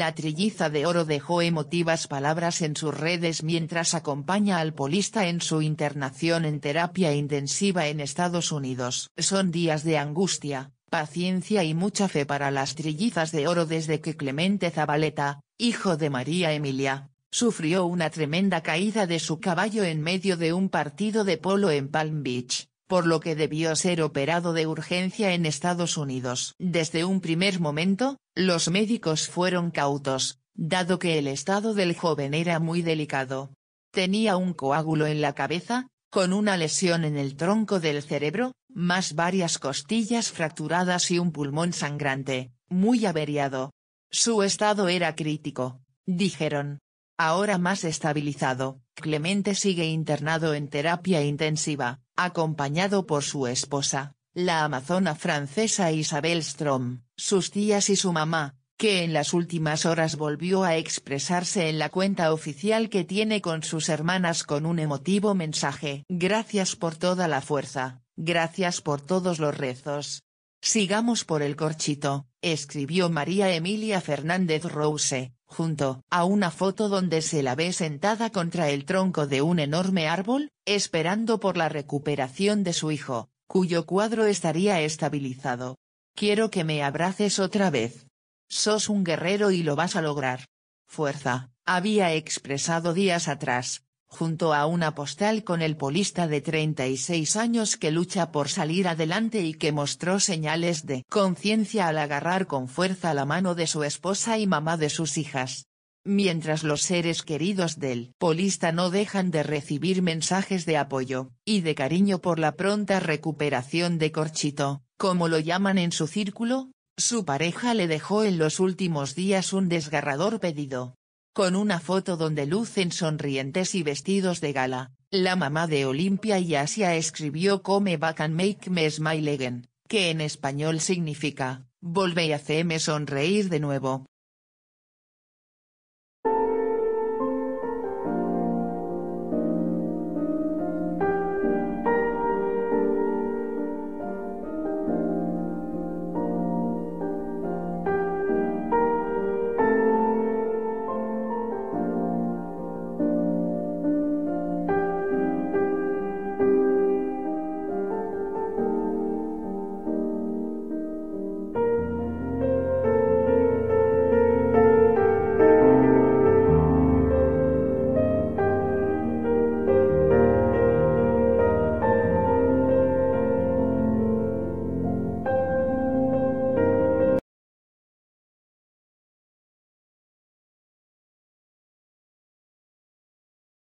La Trilliza de Oro dejó emotivas palabras en sus redes mientras acompaña al polista en su internación en terapia intensiva en Estados Unidos. Son días de angustia, paciencia y mucha fe para las Trillizas de Oro desde que Clemente Zavaleta, hijo de María Emilia, sufrió una tremenda caída de su caballo en medio de un partido de polo en Palm Beach, por lo que debió ser operado de urgencia en Estados Unidos. Desde un primer momento, los médicos fueron cautos, dado que el estado del joven era muy delicado. Tenía un coágulo en la cabeza, con una lesión en el tronco del cerebro, más varias costillas fracturadas y un pulmón sangrante, muy averiado. Su estado era crítico, dijeron. Ahora más estabilizado, Clemente sigue internado en terapia intensiva, acompañado por su esposa, la amazona francesa Isabel Strom, sus tías y su mamá, que en las últimas horas volvió a expresarse en la cuenta oficial que tiene con sus hermanas con un emotivo mensaje. Gracias por toda la fuerza, gracias por todos los rezos. Sigamos por el corchito, escribió María Emilia Fernández Rousse, junto a una foto donde se la ve sentada contra el tronco de un enorme árbol, esperando por la recuperación de su hijo, cuyo cuadro estaría estabilizado. Quiero que me abraces otra vez. Sos un guerrero y lo vas a lograr. Fuerza, había expresado días atrás, junto a una postal con el polista de 36 años que lucha por salir adelante y que mostró señales de conciencia al agarrar con fuerza la mano de su esposa y mamá de sus hijas. Mientras los seres queridos del polista no dejan de recibir mensajes de apoyo y de cariño por la pronta recuperación de Corchito, como lo llaman en su círculo, su pareja le dejó en los últimos días un desgarrador pedido. Con una foto donde lucen sonrientes y vestidos de gala, la mamá de Olimpia y Asia escribió Come back and make me smile again, que en español significa, volve y haceme sonreír de nuevo.